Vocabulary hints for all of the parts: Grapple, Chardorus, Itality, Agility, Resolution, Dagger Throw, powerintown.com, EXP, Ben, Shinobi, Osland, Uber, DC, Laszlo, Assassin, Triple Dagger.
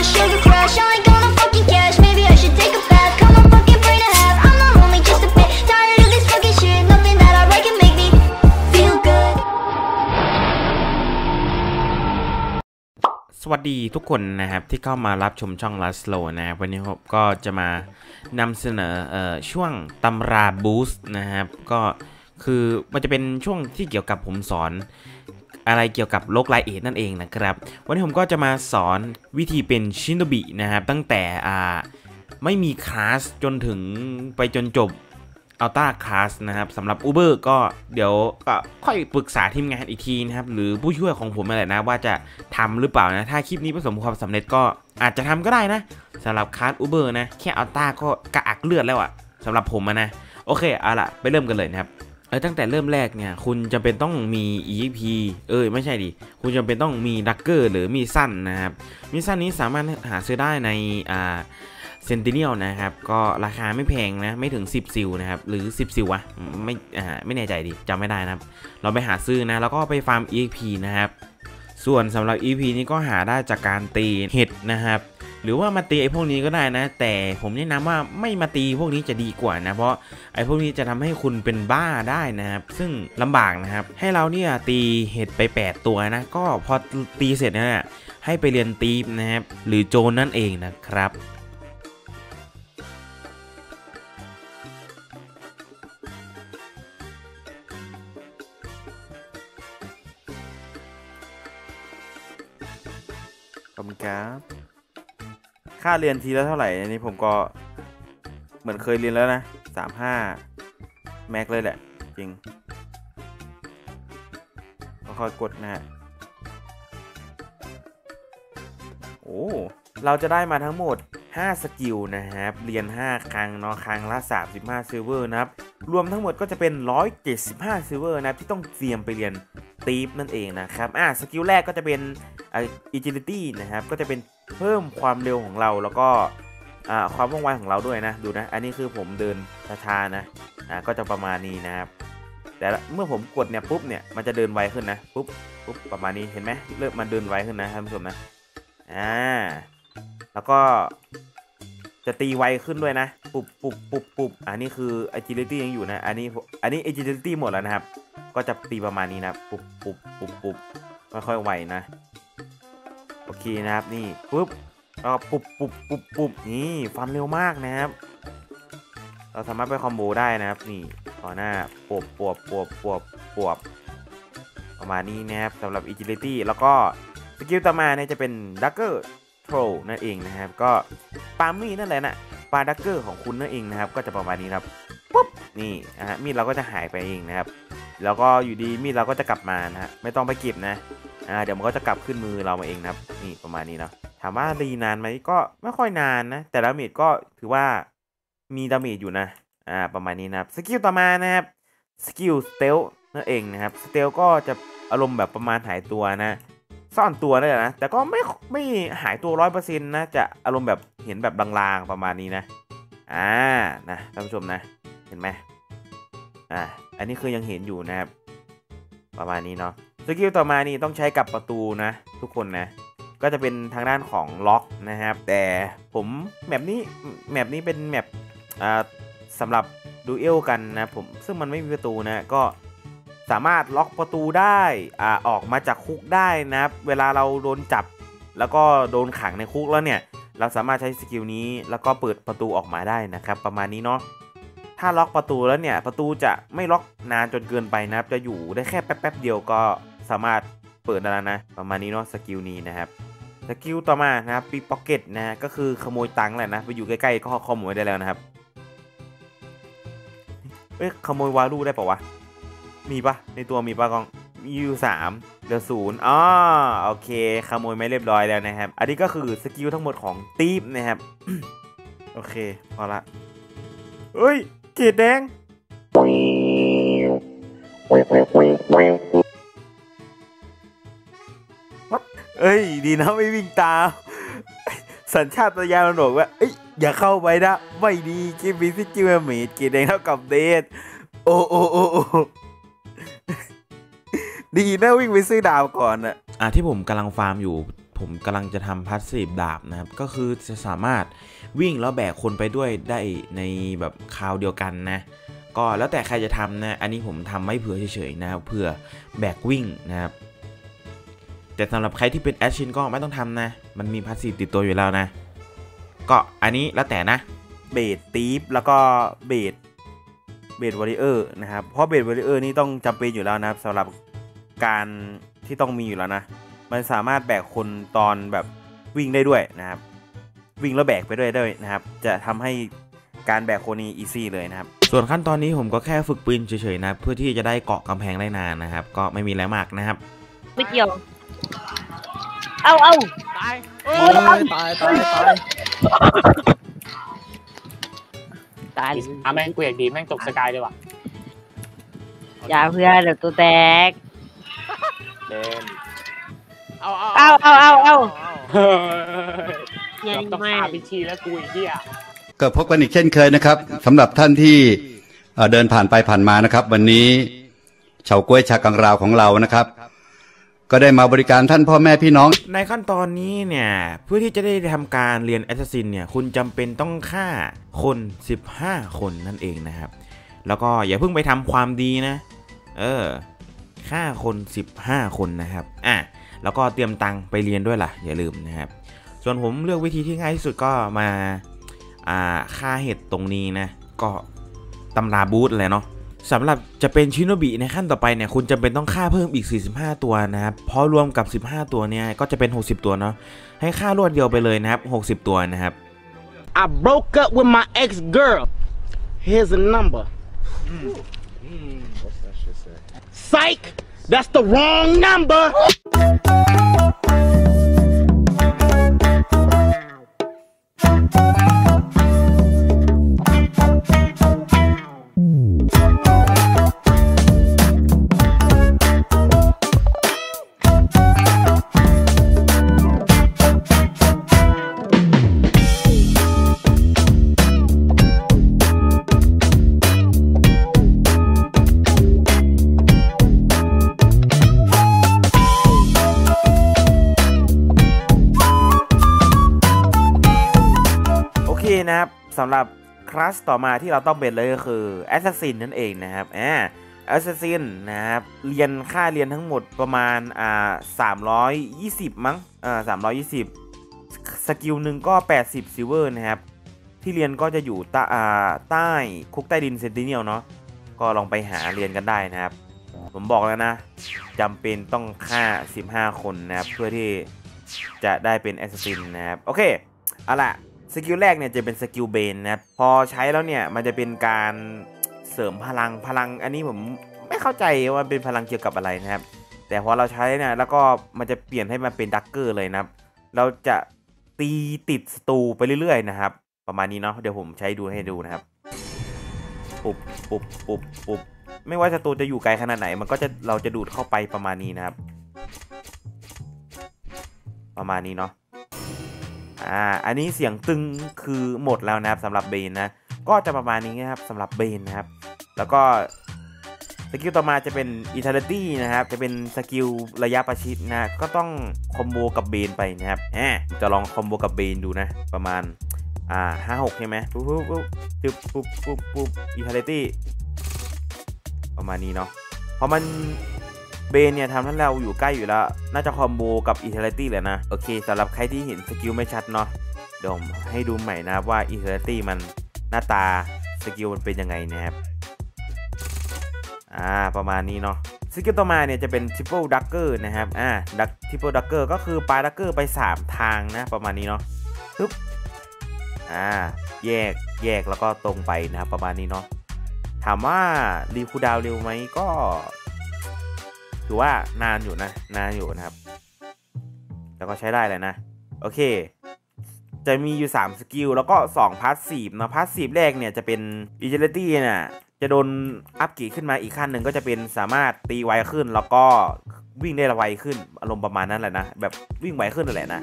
a sugar crash. I ain't got no fucking cash. Maybe I should take a bath. Cut my fucking brain in half. I'm not lonely, just a bit tired of this fucking shit. Nothing that I write can make me feel good. สวัสดีทุกคนนะครับที่เข้ามารับชมช่อง Laszlo นะครับวันนี้ผมก็จะมานำเสนอช่วงตำราบูสต์นะครับก็คือมันจะเป็นช่วงที่เกี่ยวกับผมสอนอะไรเกี่ยวกับโรคไลเอทนั่นเองนะครับวันนี้ผมก็จะมาสอนวิธีเป็นชินโนบินะครับตั้งแต่ไม่มีคลาสจนถึงไปจนจบอัลต้าคลาสนะครับสำหรับ Uber ก็เดี๋ยวก็ค่อยปรึกษาทีมงานอีกทีนะครับหรือผู้ช่วยของผมอะไรนะว่าจะทำหรือเปล่านะถ้าคลิปนี้ประสบความสำเร็จก็อาจจะทำก็ได้นะสำหรับคลาส Uber นะแค่อัลต้าก็กระอักเลือดแล้วอะสำหรับผมนะโอเคเอาล่ะไปเริ่มกันเลยนะครับตั้งแต่เริ่มแรกเนี่ยคุณจำเป็นต้องมี EXP ไม่ใช่ดิคุณจำเป็นต้องมีดักเกอร์หรือมีสั้นนะครับมีสั้นนี้สามารถหาซื้อได้ในเซนติเนียลนะครับก็ราคาไม่แพงนะไม่ถึง10ซิลนะครับหรือ10ซิลวะไม่แน่ใจดิจำไม่ได้นะครับเราไปหาซื้อนะแล้วก็ไปฟาร์ม EXP นะครับส่วนสำหรับ EXP นี้ก็หาได้จากการตีเห็ดนะครับหรือว่ามาตีไอ้พวกนี้ก็ได้นะแต่ผมแนะนำว่าไม่มาตีพวกนี้จะดีกว่านะเพราะไอ้พวกนี้จะทำให้คุณเป็นบ้าได้นะครับซึ่งลำบากนะครับให้เราเนี่ยตีเห็ดไป8ตัวนะก็พอตีเสร็จนะให้ไปเรียนตีฟนะครับหรือโจนนั่นเองนะครับขอบคุณครับค่าเรียนทีแล้วเท่าไหร่อันนี้ผมก็เหมือนเคยเรียนแล้วนะ35แม็กเลยแหละจริงค่อยๆกดนะฮะโอ้เราจะได้มาทั้งหมด5สกิลนะครับเรียน5ครั้งเนาะครั้งละ35ซิลเวอร์นะครับรวมทั้งหมดก็จะเป็น175ซิลเวอร์นะครับที่ต้องเตรียมไปเรียนตีฟนั่นเองนะครับสกิลแรกก็จะเป็นAgility นะครับก็จะเป็นเพิ่มความเร็วของเราแล้วก็ความว่องไวของเราด้วยนะดูนะอันนี้คือผมเดินช้าๆนะก็จะประมาณนี้นะครับแต่เมื่อผมกดเนี่ยปุ๊บเนี่ยมันจะเดินไวขึ้นนะปุ๊บประมาณนี้เห็นไหมเริ่มมันเดินไวขึ้นนะท่านผู้ชมนะแล้วก็จะตีไวขึ้นด้วยนะปุ๊บอันนี้คือ Agility ยังอยู่นะอันนี้ Agility หมดแล้วนะครับก็จะตีประมาณนี้นะปุ๊บค่อยๆไวนะโอเคนะครับนี่ปุ๊บแล้วปุ๊บนี่ฟันเร็วมากนะครับเราสามารถไปคอมโบได้นะครับนี่ต่อหน้าปวบประมาณนี้นะครับสำหรับ Agility แล้วก็สกิลต่อมาเนี่ยจะเป็น Dagger Throw นั่นเองนะครับก็ปามี่นั่นแหละนะปาดักเกอร์ของคุณนั่นเองนะครับก็จะประมาณนี้ครับปุ๊บนี่มีดเราก็จะหายไปเองนะครับแล้วก็อยู่ดีมีดเราก็จะกลับมานะฮะไม่ต้องไปเก็บนะเดี๋ยวมันก็จะกลับขึ้นมือเรามาเองนะครับนี่ประมาณนี้เนาะถามว่ารีนานไหมก็ไม่ค่อยนานนะแต่ดาเมจก็ถือว่ามีดาเมจอยู่นะประมาณนี้นะครับสกิลต่อมานะครับสกิลสเตลนั่นเองนะครับสเตลก็จะอารมณ์แบบประมาณหายตัวนะซ่อนตัวนั่นแหละนะแต่ก็ไม่หายตัว 100% นะจะอารมณ์แบบเห็นแบบลางๆประมาณนี้นะนะท่านผู้ชมนะเห็นไหมอันนี้คือยังเห็นอยู่นะครับประมาณนี้เนาะสกิลต่อมานี่ต้องใช้กับประตูนะทุกคนนะก็จะเป็นทางด้านของล็อกนะครับแต่ผมแมปนี้เป็นแมปสำหรับดูเอลกันนะผมซึ่งมันไม่มีประตูนะก็สามารถล็อกประตูได้ออกมาจากคุกได้นะเวลาเราโดนจับแล้วก็โดนขังในคุกแล้วเนี่ยเราสามารถใช้สกิลนี้แล้วก็เปิดประตูออกมาได้นะครับประมาณนี้เนาะถ้าล็อกประตูแล้วเนี่ยประตูจะไม่ล็อกนานจนเกินไปนะครับจะอยู่ได้แค่แป๊บเดียวก็สามารถเปิดได้แล้วนะประมาณนี้เนาะสกิลนี้นะครับสกิลต่อมานะครับปีกพ็อกเก็ตนะก็คือขโมยตังค์แหละนะไปอยู่ใกล้ๆก็ขโมยได้แล้วนะครับขโมยวาลูได้ปะวะมีปะในตัวมีปะกองมีอยู่3เหลือ0โอเคขโมยไม่เรียบร้อยแล้วนะครับอันนี้ก็คือสกิลทั้งหมดของตีฟนะครับ โอเคพอละเฮ้ยเกตแดงเอ้ยดีนะไม่วิ่งตามสัญชาตญาณมันบอกว่าเอ้ยอย่าเข้าไปนะไม่ดีจิมมี่ซิจิเมดเกตแดงเท่ากับเดทโอดีนะวิ่งไปซื้อดาวก่อนนะที่ผมกำลังฟาร์มอยู่ผ ผมกำลังจะทำพาสซีฟดาบนะครับก็คือจะสามารถวิ่งแล้วแบกคนไปด้วยได้ในแบบคราวเดียวกันนะก็แล้วแต่ใครจะทำนะอันนี้ผมทำไม่เผื่อเฉยๆนะครับเผื่อแบกวิ่งนะครับแต่สำหรับใครที่เป็นแอชชินก็ไม่ต้องทำนะมันมีพาสซีฟติดตัวอยู่แล้วนะก็อันนี้แล้วแต่นะเบดตีฟแล้วก็เบดวอริเออร์นะครับเพราะเบดวอริเออร์นี่ต้องจำเป็นอยู่แล้วนะครับสำหรับการที่ต้องมีอยู่แล้วนะมันสามารถแบกคนตอนแบบวิ่งได้ด้วยนะครับวิ่งแล้วแบกไปด้วยได้นะครับจะทำให้การแบกคนนี้อีซี่เลยนะครับส่วนขั้นตอนนี้ผมก็แค่ฝึกปืนเฉยๆนะเพื่อที่จะได้เกาะกำแพงได้นานนะครับก็ไม่มีอะไรมากนะครับไม่เกี่ยวเอาตายแม่งเกลียดดีแม่งตกสกายเลยว่ะอย่าเพื่อนเดี๋ยวตัวแตกเดินเอาต้องหาพิธีแล้วกูอีกที่อ่ะก็พบกันอีกเช่นเคยนะครับสำหรับท่านที่เดินผ่านไปผ่านมานะครับวันนี้เฉาก๊วยชากังราวของเรานะครับก็ได้มาบริการท่านพ่อแม่พี่น้องในขั้นตอนนี้เนี่ยเพื่อที่จะได้ทำการเรียนแอสซัสซินเนี่ยคุณจำเป็นต้องฆ่าคน15คนนั่นเองนะครับแล้วก็อย่าเพิ่งไปทำความดีนะฆ่าคน15คนนะครับแล้วก็เตรียมตังค์ไปเรียนด้วยล่ะอย่าลืมนะครับส่วนผมเลือกวิธีที่ง่ายที่สุดก็มาฆ่าเห็ดตรงนี้นะก็ตำราบูธอะไรเนาะสำหรับจะเป็นชิโนบิในขั้นต่อไปเนี่ยคุณจำเป็นต้องฆ่าเพิ่มอีก45ตัวนะครับเพราะรวมกับ15ตัวเนี่ยก็จะเป็น60ตัวเนาะให้ฆ่ารวดเดียวไปเลยนะครับ60ตัวนะครับ I broke up with my ex girl here's a number psych that's the wrong numberสำหรับคลาสต่อมาที่เราต้องเป็นเลยก็คือแอสซัสซินนั่นเองนะครับแอสซัสซินนะครับเรียนค่าเรียนทั้งหมดประมาณ320มั้ง320สกิลหนึ่งก็80ซิลเวอร์นะครับที่เรียนก็จะอยู่ใต้คุกใต้ดินเซนติเนียลเนาะก็ลองไปหาเรียนกันได้นะครับผมบอกแล้วนะจำเป็นต้องฆ่า15คนนะครับเพื่อที่จะได้เป็นแอสซัสซินนะครับโอเคเอาล่ะสกิลแรกเนี่ยจะเป็นสกิลเบนนะครับพอใช้แล้วเนี่ยมันจะเป็นการเสริมพลังอันนี้ผมไม่เข้าใจว่าเป็นพลังเกี่ยวกับอะไรนะครับแต่พอเราใช้เนี่ยแล้วก็มันจะเปลี่ยนให้มันเป็นดักเกอร์เลยนะครับเราจะตีติดศัตรูไปเรื่อยๆนะครับประมาณนี้เนาะเดี๋ยวผมใช้ดูให้ดูนะครับปุบไม่ว่าศัตรูจะอยู่ไกลขนาดไหนมันก็จะเราจะดูดเข้าไปประมาณนี้นะครับประมาณนี้เนาะอันนี้เสียงตึงคือหมดแล้วนะครับสำหรับเบนนะก็จะประมาณนี้นะครับสำหรับเบนนะครับแล้วก็สกิลต่อมาจะเป็นอิทาลิตี้นะครับจะเป็นสกิลระยะประชิดนะก็ต้องคอมโบกับเบนไปนะครับจะลองคอมโบกับเบนดูนะประมาณ56ใช่ไหมปุ๊บอิทาลิตี้ประมาณนี้เนาะเพราะมันเบนเนี่ยทำให้เราอยู่ใกล้อยู่แล้วน่าจะคอมโบกับอิทาลิตี้เลยนะโอเคสำหรับใครที่เห็นสกิลไม่ชัดเนาะเดี๋ยวให้ดูใหม่นะว่าอิทาลิตี้มันหน้าตาสกิลมันเป็นยังไงนะครับประมาณนี้เนาะสกิลต่อมาเนี่ยจะเป็นทริปเปิลดักเกอร์นะครับทริปเปิลดักเกอร์ก็คือปาดักเกอร์ไป3ทางนะประมาณนี้เนาะปึ๊บแยกแล้วก็ตรงไปนะครับประมาณนี้เนาะถามว่ารีคูลดาวน์เร็วไหมก็ถือว่านานอยู่นะนานอยู่นะครับแล้วก็ใช้ได้เลยนะโอเคจะมีอยู่3สกิลแล้วก็2พาสซีฟนะพาสซีฟแรกเนี่ยจะเป็น Agility เนี่ยจะโดนอัพเกรดขึ้นมาอีกขั้นหนึ่งก็จะเป็นสามารถตีไวขึ้นแล้วก็วิ่งได้ไวขึ้นอารมณ์ประมาณนั้นแหละนะแบบวิ่งไวขึ้นนั่นแหละนะ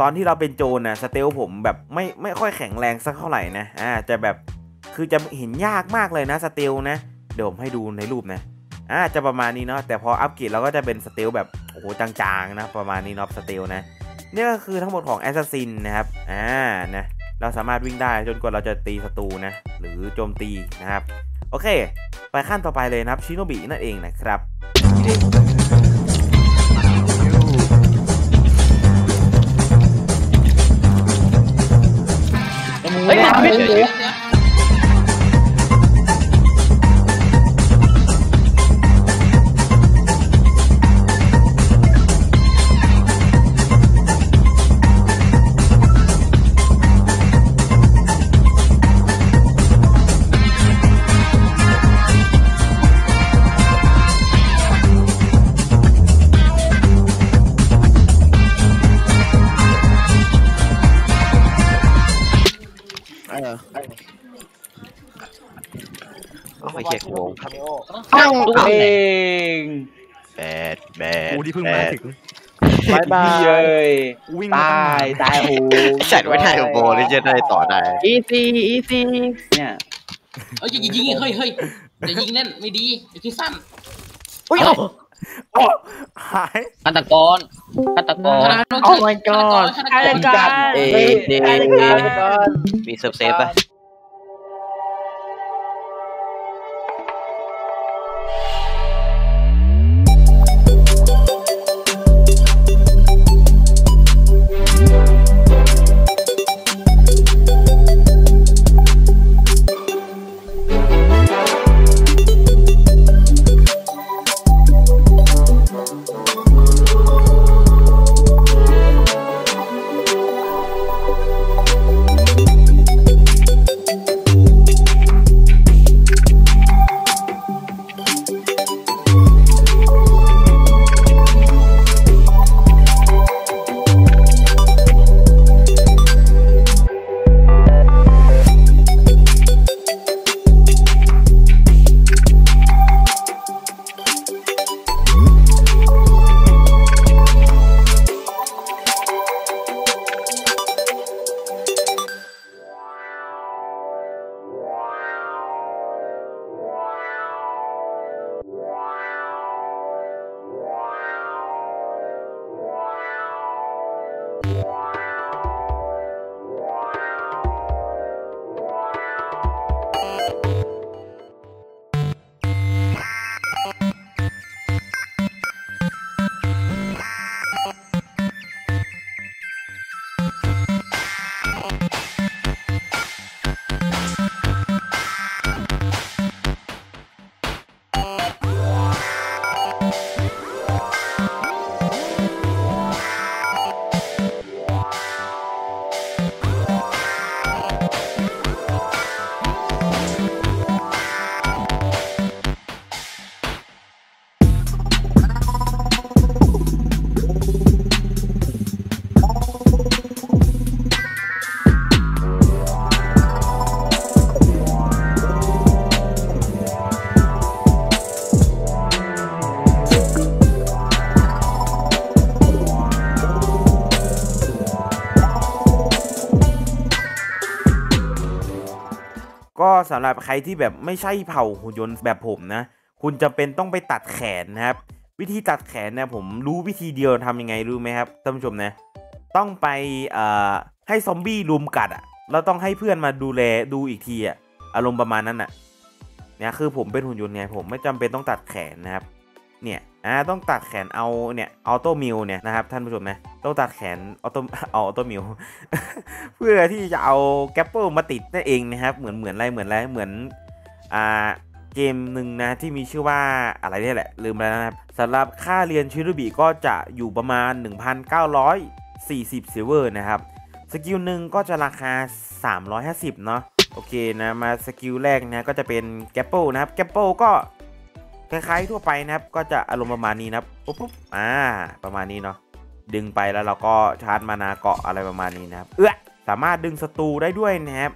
ตอนที่เราเป็นโจรนะสเตลผมแบบไม่ค่อยแข็งแรงสักเท่าไหร่นะจะแบบคือจะเห็นยากมากเลยนะสเตลนะเดี๋ยวผมให้ดูในรูปนะจะประมาณนี้เนาะแต่พออัพเกรดเราก็จะเป็นสเตลแบบโอ้โหจางๆนะประมาณนี้เนาะสเตลนะ นี่ก็คือทั้งหมดของแอสซัสซินนะครับนะเราสามารถวิ่งได้จนกว่าเราจะตีศัตรูนะหรือโจมตีนะครับโอเคไปขั้นต่อไปเลยนะครับชิโนบินั่นเองนะครับเฮ้ยมาไม่เฉยไม่เช็คโวงตัวเองแบดกูที่เพิ่งมาถึงบายบายตายตายหูจัดไว้ได้โบนี่จะได้ต่อได้อีซีเนี่ยเอ้ยยิงเฮ้ยจะยิงเล่นไม่ดีจะคิดสั้นอุ้ยอ๋อหายฆาตกรโอ้ my god ฆาตกรมีเซฟป่ะก็สำหรับใครที่แบบไม่ใช่เผ่าหุ่นยนต์แบบผมนะคุณจำเป็นต้องไปตัดแขนนะครับวิธีตัดแขนเนี่ยผมรู้วิธีเดียวทำยังไงรู้ไหมครับท่านผู้ชมนะต้องไปให้ซอมบี้รุมกัดอ่ะเราต้องให้เพื่อนมาดูแลดูอีกทีอ่ะอารมณ์ประมาณนั้นอ่ะเนี่ยคือผมเป็นหุ่นยนต์ไงผมไม่จำเป็นต้องตัดแขนนะครับเนี่ยต้องตัดแขนเอาเนี่ยออโต้มิลเนี่ยนะครับท่านผู้ชมนะต้องตัดแขนออโต้มิลเพื่อที่จะเอาแกปเปิลมาติดนั่นเองนะครับเหมือนเกมหนึ่งนะที่มีชื่อว่าอะไรนี่แหละลืมแล้วนะครับสำหรับค่าเรียนชิโนบิก็จะอยู่ประมาณ 1,940 ซิลเวอร์นะครับสกิลหนึ่งก็จะราคา350เนาะโอเคนะมาสกิลแรกนะก็จะเป็นแกปเปิลนะครับแกปเปิลก็คล้ายๆทั่วไปนะครับก็จะอารมณ์ประมาณนี้นะปุ๊บประมาณนี้เนาะดึงไปแล้วเราก็ชาร์จมานาเกาะอะไรประมาณนี้นะครับสามารถดึงศัตรูได้ด้วยนะครับ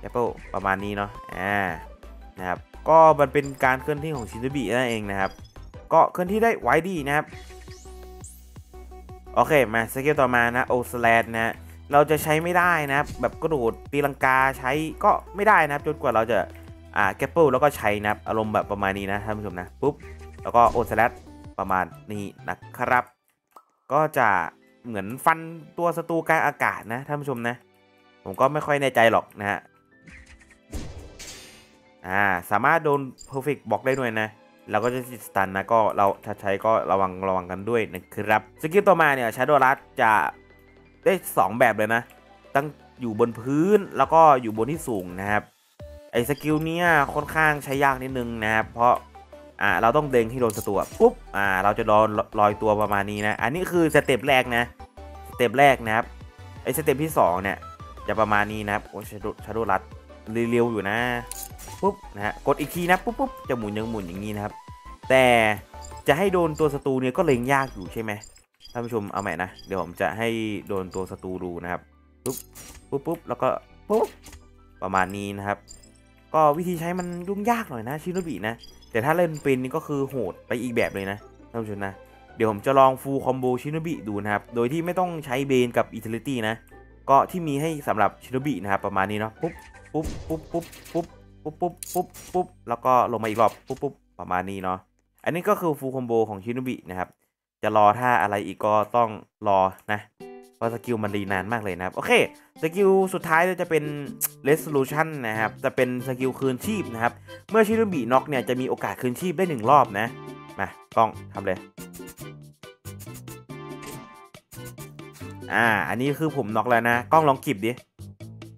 แอปเปิลประมาณนี้เนาะนะครับก็มันเป็นการเคลื่อนที่ของชิโนบินั่นเองนะครับก็เคลื่อนที่ได้ไวดีนะครับโอเคมาสเกลต่อมานะโอสแลนด์นะเราจะใช้ไม่ได้นะครับแบบกระโดดตีลังกาใช้ก็ไม่ได้นะครับจนกว่าเราจะแกปเปิลแล้วก็ใช้นะอารมณ์แบบประมาณนี้นะท่านผู้ชมนะปุ๊บแล้วก็โอสแลตประมาณนี้นะครับก็จะ เหมือนฟันตัวศัตรูกลางอากาศนะท่านผู้ชมนะผมก็ไม่ค่อยแน่ใจหรอกนะฮะสามารถโดน perfect บล็อกได้ด้วยนะเราก็จะติดสตันนะก็เราถ้าใช้ก็ระวังกันด้วยนะครับสกิลต่อมาเนี่ยชาร์โดรัสจะได้2แบบเลยนะตั้งอยู่บนพื้นแล้วก็อยู่บนที่สูงนะครับไอ้สกิลเนี้ยค่อนข้างใช้ยากนิดนึงนะครับเพราะเราต้องเด้งให้โดนศัตรูปุ๊บเราจะโดนลอยตัวประมาณนี้นะอันนี้คือสเต็ปแรกนะสเต็ปแรกนะครับไอ้สเต็ปที่2เนี่ยจะประมาณนี้นะครับโอ้ชาร์โดรัสเร็วๆอยู่นะปุ๊บนะฮะกดอีกทีนะปุ๊บจะหมุนอย่างนี้นะครับแต่จะให้โดนตัวศัตรูเนี่ยก็เล็งยากอยู่ใช่ไหมท่านผู้ชมเอาใหม่นะเดี๋ยวผมจะให้โดนตัวศัตรูดูนะครับปุ๊บแล้วก็ปุ๊บประมาณนี้นะครับก็วิธีใช้มันยุ่งยากหน่อยนะชิโนบินะแต่ถ้าเล่นเป็นนี่ก็คือโหดไปอีกแบบเลยนะท่านผู้ชมนะเดี๋ยวผมจะลองฟูลคอมโบชิโนบิดูนะครับโดยที่ไม่ต้องใช้เบนกับอิทลิตี้นะก็ที่มีให้สำหรับชิโนบินะครับประมาณนี้เนาะปุ๊บแล้วก็ลงมาอีกรอบปุ๊บประมาณนี้เนาะอันนี้ก็คือฟูลคอมโบของชิโนบินะครับจะรอท่าอะไรอีกก็ต้องรอนะเพราะสกิลมันรีนานมากเลยนะครับโอเคสกิลสุดท้ายจะเป็น Resolution นะครับจะเป็นสกิลคืนชีพนะครับเมื่อชิโนบิน็อกเนี่ยจะมีโอกาสคืนชีพได้1รอบนะมากล้องทำเลยอันนี้คือผมน็อกแล้วนะกล้องลองกรีบดิ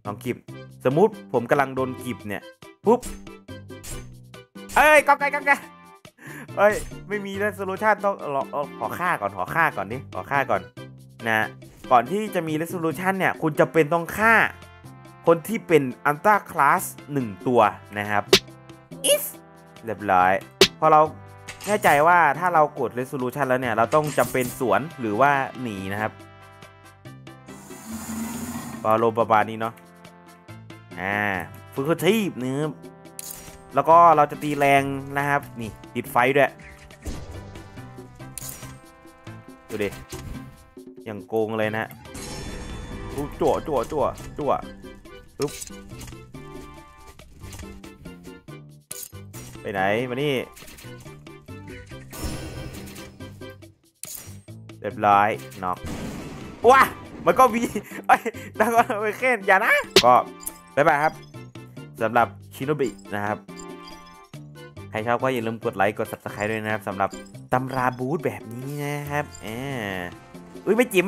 ลองกรีบสมมุติผมกำลังโดนกรีบเนี่ยปุ๊บเอ้ยกล้องไกลเอ้ยไม่มี Resolution ต้องขอฆ่าก่อนนะก่อนที่จะมี Resolution เนี่ยคุณจะเป็นต้องฆ่าคนที่เป็นอัลตร้าคลาส1ตัวนะครับเรียบร้อยพอเราแน่ใจว่าถ้าเรากด Resolution แล้วเนี่ยเราต้องจำเป็นสวนหรือว่าหนีนะครับปาโลบาบานี้เนาะฟื้นคืนชีพนึงแล้วก็เราจะตีแรงนะครับนี่ติดไฟด้วยดูดิอย่างโกงเลยนะจั่วปุ๊บไปไหนมานี่เรียบร้อยน็อกว้ามันก็มีแล้วก็ไปเค้นอย่านะก็บ๊ายบายครับสำหรับชิโนบินะครับใครชอบก็อย่าลืมกดไลค์กด Subscribe ด้วยนะครับสำหรับตำราบูทแบบนี้นะครับอุ้ยไม่เจ็บ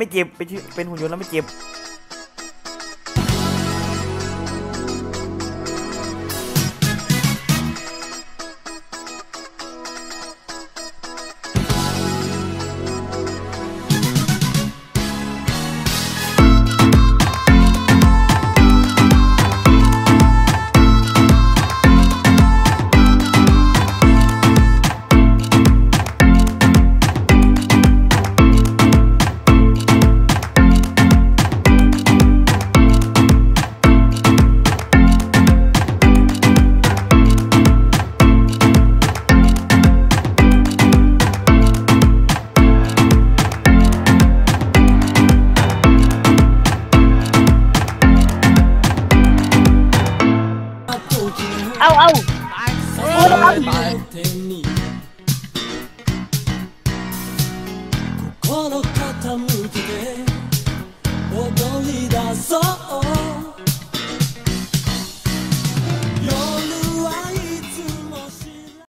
เป็นหุ่นยนต์แล้วไม่เจ็บ